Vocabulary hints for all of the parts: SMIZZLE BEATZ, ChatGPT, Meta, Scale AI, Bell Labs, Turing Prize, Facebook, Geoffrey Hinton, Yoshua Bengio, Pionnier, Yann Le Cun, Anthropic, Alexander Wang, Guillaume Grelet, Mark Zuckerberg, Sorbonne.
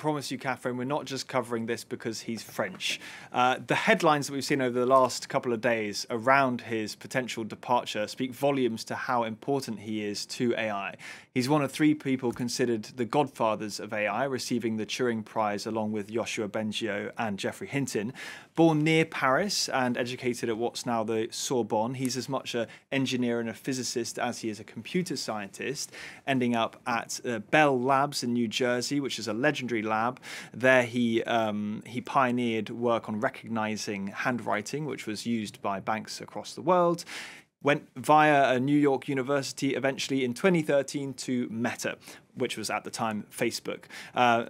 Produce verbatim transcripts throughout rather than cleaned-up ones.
promise you, Catherine, we're not just covering this because he's French. Uh, the headlines that we've seen over the last couple of days around his potential departure speak volumes to how important he is to A I. He's one of three people considered the godfathers of A I, receiving the Turing Prize along with Yoshua Bengio and Geoffrey Hinton. Born near Paris and educated at what's now the Sorbonne, he's as much an engineer and a physicist as he is a computer scientist, ending up at uh, Bell Labs in New Jersey, which is a legendary lab. There he, um, he pioneered work on recognizing handwriting, which was used by banks across the world. Went via a New York university eventually in twenty thirteen to Meta, which was at the time Facebook. Uh,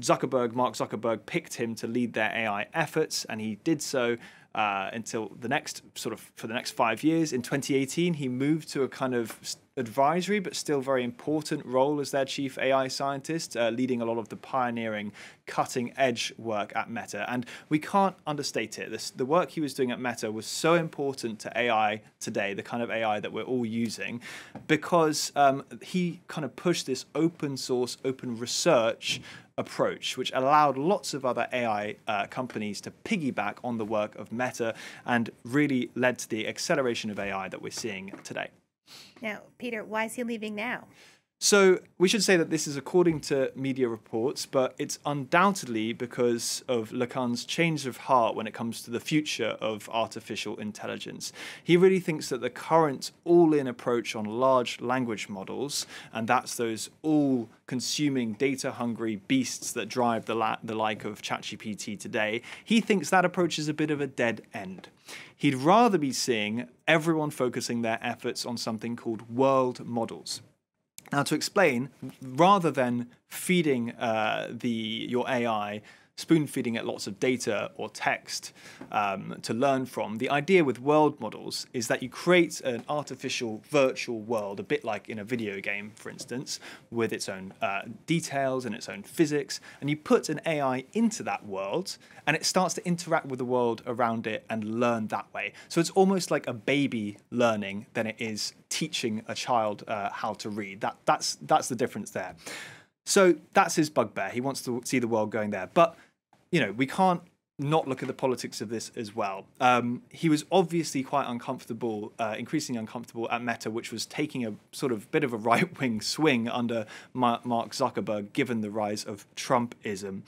Zuckerberg, Mark Zuckerberg, picked him to lead their A I efforts, and he did so uh, until the next sort of for the next five years. In twenty eighteen, he moved to a kind of advisory but still very important role as their chief A I scientist, uh, leading a lot of the pioneering cutting edge work at Meta. And we can't understate it. This, the work he was doing at Meta was so important to A I today, the kind of A I that we're all using, because um, he kind of pushed this open source, open research approach, which allowed lots of other A I uh, companies to piggyback on the work of Meta and really led to the acceleration of A I that we're seeing today. Now, Peter, why is he leaving now? So we should say that this is according to media reports, but it's undoubtedly because of Le Cun's change of heart when it comes to the future of artificial intelligence. He really thinks that the current all-in approach on large language models, and that's those all-consuming, data-hungry beasts that drive the, la the like of ChatGPT today, he thinks that approach is a bit of a dead end. He'd rather be seeing everyone focusing their efforts on something called world models. Now, to explain, rather than feeding uh, the, your A I, spoon-feeding it lots of data or text um, to learn from, the idea with world models is that you create an artificial virtual world, a bit like in a video game, for instance, with its own uh, details and its own physics, and you put an A I into that world, and it starts to interact with the world around it and learn that way. So it's almost like a baby learning than it is teaching a child uh, how to read. That, that's, that's the difference there. So that's his bugbear. He wants to see the world going there. But you know, we can't not look at the politics of this as well. Um, he was obviously quite uncomfortable, uh, increasingly uncomfortable at Meta, which was taking a sort of bit of a right-wing swing under Ma Mark Zuckerberg, given the rise of Trumpism.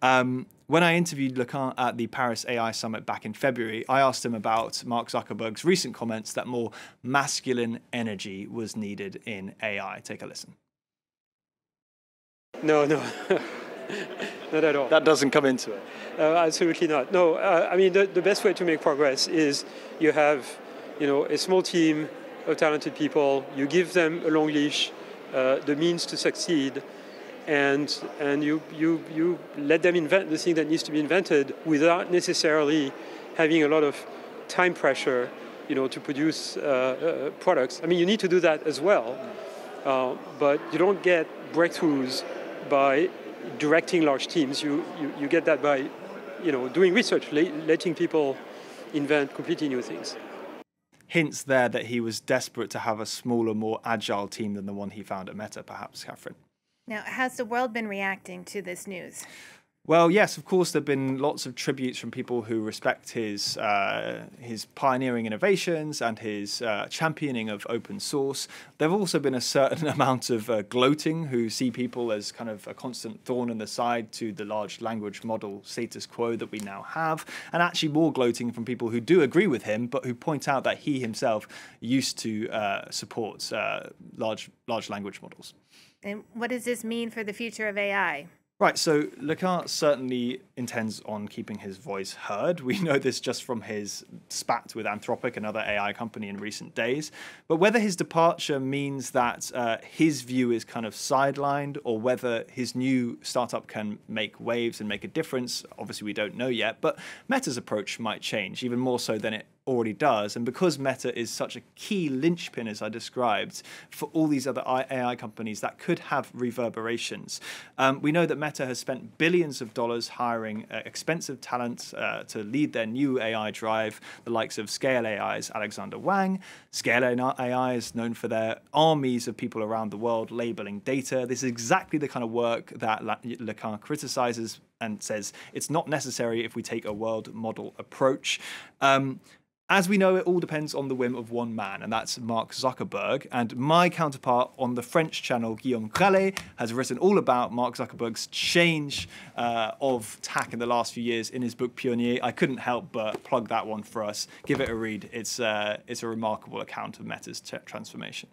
Um, when I interviewed Le Cun at the Paris A I Summit back in February, I asked him about Mark Zuckerberg's recent comments that more masculine energy was needed in A I. Take a listen. No, no. Not at all. That doesn't come into it. Uh, absolutely not. No, uh, I mean, the, the best way to make progress is you have, you know, a small team of talented people. You give them a long leash, uh, the means to succeed, and and you you you let them invent the thing that needs to be invented without necessarily having a lot of time pressure, you know, to produce uh, uh, products. I mean, you need to do that as well, uh, but you don't get breakthroughs by directing large teams. You, you, you get that by, you know, doing research, letting people invent completely new things. Hints there that he was desperate to have a smaller, more agile team than the one he found at Meta, perhaps, Catherine. Now, has the world been reacting to this news? Well, yes, of course, there have been lots of tributes from people who respect his, uh, his pioneering innovations and his uh, championing of open source. There have also been a certain amount of uh, gloating, who see people as kind of a constant thorn in the side to the large language model status quo that we now have, and actually more gloating from people who do agree with him, but who point out that he himself used to uh, support uh, large, large language models. And what does this mean for the future of A I? Right, so Le Cun certainly intends on keeping his voice heard. We know this just from his spat with Anthropic, another A I company, in recent days. But whether his departure means that uh, his view is kind of sidelined, or whether his new startup can make waves and make a difference, obviously we don't know yet. But Meta's approach might change, even more so than it already does. And because Meta is such a key linchpin, as I described, for all these other A I companies, that could have reverberations. Um, we know that Meta has spent billions of dollars hiring uh, expensive talent uh, to lead their new A I drive, the likes of Scale A I's Alexander Wang. Scale A I is known for their armies of people around the world labeling data. This is exactly the kind of work that Le Cun criticizes and says it's not necessary if we take a world model approach. Um, As we know, it all depends on the whim of one man, and that's Mark Zuckerberg. And my counterpart on the French channel, Guillaume Grelet, has written all about Mark Zuckerberg's change uh, of tack in the last few years in his book, Pionnier. I couldn't help but plug that one for us. Give it a read. It's, uh, it's a remarkable account of Meta's transformation.